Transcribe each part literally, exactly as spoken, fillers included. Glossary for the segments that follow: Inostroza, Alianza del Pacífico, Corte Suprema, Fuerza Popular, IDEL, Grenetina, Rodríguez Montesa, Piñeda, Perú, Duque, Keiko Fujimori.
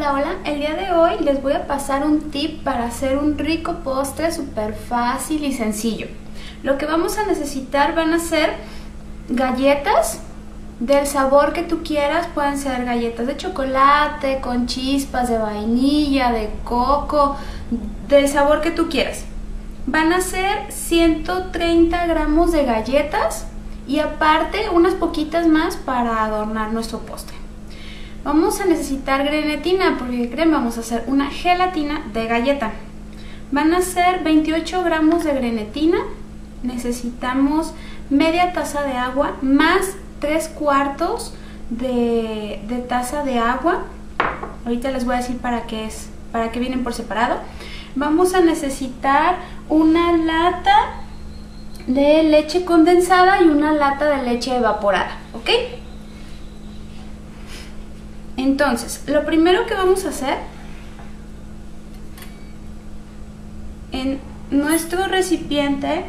Hola, hola, el día de hoy les voy a pasar un tip para hacer un rico postre súper fácil y sencillo. Lo que vamos a necesitar van a ser galletas del sabor que tú quieras, pueden ser galletas de chocolate, con chispas, de vainilla, de coco, del sabor que tú quieras. Van a ser ciento treinta gramos de galletas y aparte unas poquitas más para adornar nuestro postre. Vamos a necesitar grenetina porque, ¿creen? Vamos a hacer una gelatina de galleta. Van a ser veintiocho gramos de grenetina. Necesitamos media taza de agua más tres cuartos de, de taza de agua. Ahorita les voy a decir para qué es, para qué vienen por separado. Vamos a necesitar una lata de leche condensada y una lata de leche evaporada, ¿ok? Entonces, lo primero que vamos a hacer en nuestro recipiente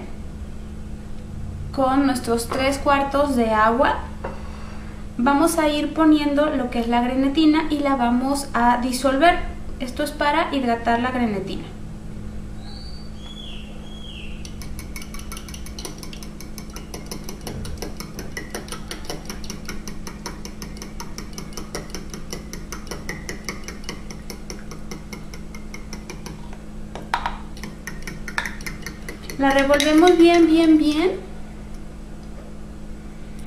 con nuestros tres cuartos de agua, vamos a ir poniendo lo que es la grenetina y la vamos a disolver. Esto es para hidratar la grenetina. La revolvemos bien, bien, bien,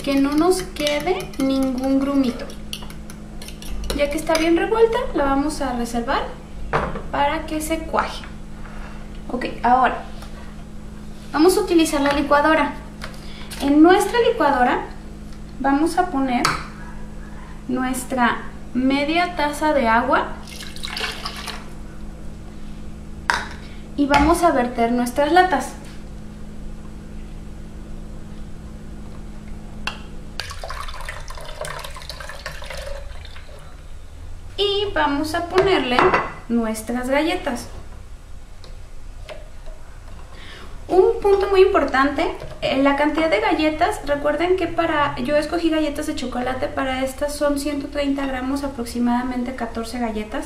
que no nos quede ningún grumito. Ya que está bien revuelta, la vamos a reservar para que se cuaje. Ok, ahora vamos a utilizar la licuadora. En nuestra licuadora vamos a poner nuestra media taza de agua y vamos a verter nuestras latas. Y vamos a ponerle nuestras galletas. Un punto muy importante, la cantidad de galletas, recuerden que para yo escogí galletas de chocolate, para estas son ciento treinta gramos, aproximadamente catorce galletas.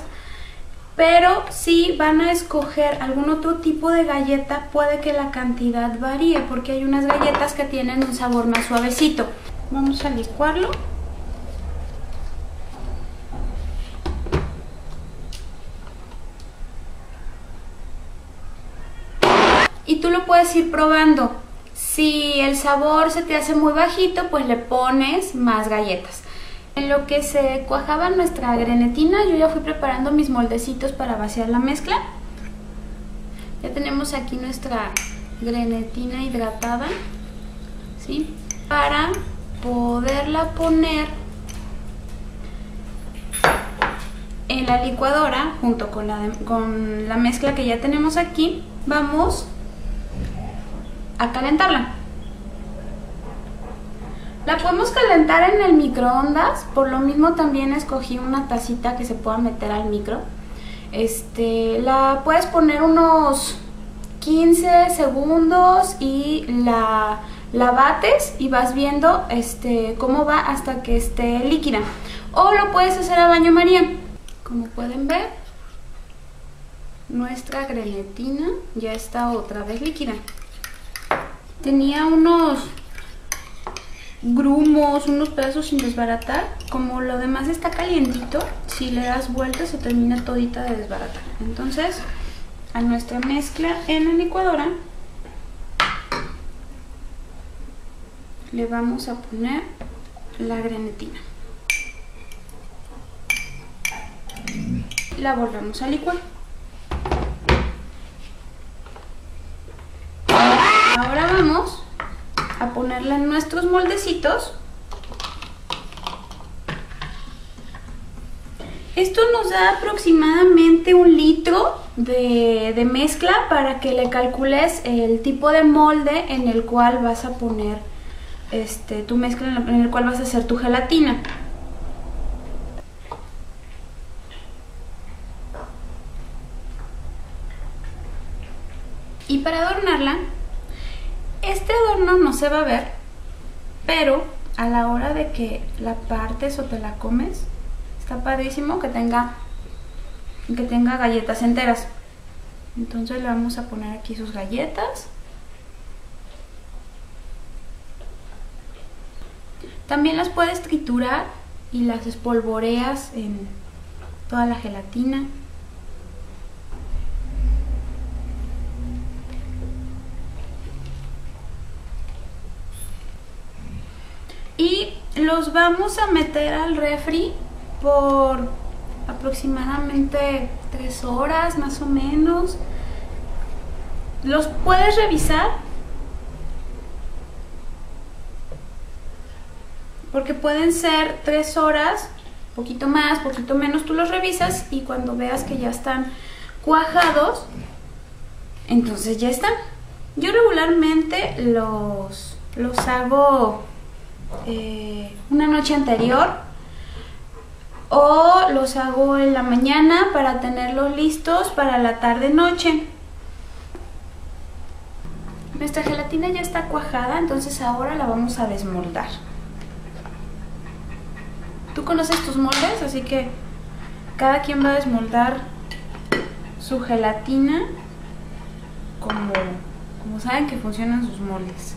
Pero si van a escoger algún otro tipo de galleta, puede que la cantidad varíe, porque hay unas galletas que tienen un sabor más suavecito. Vamos a licuarlo. Y tú lo puedes ir probando. Si el sabor se te hace muy bajito, pues le pones más galletas. En lo que se cuajaba nuestra grenetina, yo ya fui preparando mis moldecitos para vaciar la mezcla. Ya tenemos aquí nuestra grenetina hidratada, ¿sí? Para poderla poner en la licuadora junto con la, de, con la mezcla que ya tenemos aquí, vamos a calentarla. La podemos calentar en el microondas, por lo mismo también escogí una tacita que se pueda meter al micro. Este, la puedes poner unos quince segundos y la, la bates y vas viendo este, cómo va hasta que esté líquida. O lo puedes hacer a baño María. Como pueden ver, nuestra grenetina ya está otra vez líquida. Tenía unos grumos, unos pedazos sin desbaratar. Como lo demás está calientito, si le das vuelta se termina todita de desbaratar. Entonces, a nuestra mezcla en la licuadora le vamos a poner la grenetina. La volvemos a licuar. Ahora vamos a ponerla en nuestros moldecitos. Esto nos da aproximadamente un litro de, de mezcla para que le calcules el tipo de molde en el cual vas a poner este, tu mezcla, en el cual vas a hacer tu gelatina. Y para adornarla, este adorno no se va a ver, pero a la hora de que la partes o te la comes, está padrísimo que tenga que tenga galletas enteras. Entonces le vamos a poner aquí sus galletas. También las puedes triturar y las espolvoreas en toda la gelatina. Y los vamos a meter al refri por aproximadamente tres horas más o menos. Los puedes revisar porque pueden ser tres horas, poquito más, poquito menos. Tú los revisas y cuando veas que ya están cuajados, entonces ya están. Yo regularmente los, los hago Eh, una noche anterior, o los hago en la mañana para tenerlos listos para la tarde-noche. Nuestra gelatina ya está cuajada, entonces ahora la vamos a desmoldar. Tú conoces tus moldes, así que cada quien va a desmoldar su gelatina como, como saben que funcionan sus moldes.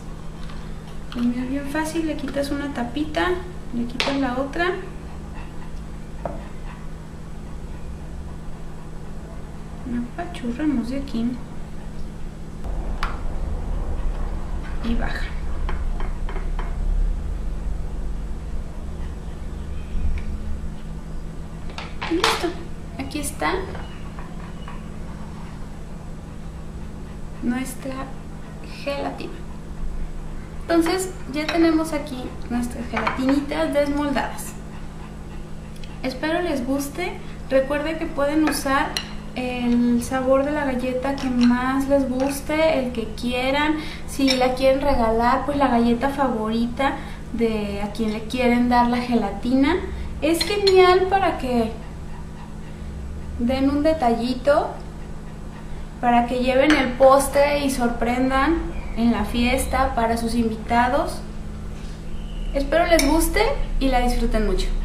El mío es bien fácil, le quitas una tapita, le quitas la otra. Una apachurramos de aquí. Y baja. Y listo, aquí está nuestra gelatina. Entonces ya tenemos aquí nuestras gelatinitas desmoldadas. Espero les guste. Recuerden que pueden usar el sabor de la galleta que más les guste, el que quieran. Si la quieren regalar, pues la galleta favorita de a quien le quieren dar la gelatina. Es genial para que den un detallito, para que lleven el postre y sorprendan en la fiesta para sus invitados. Espero les guste y la disfruten mucho.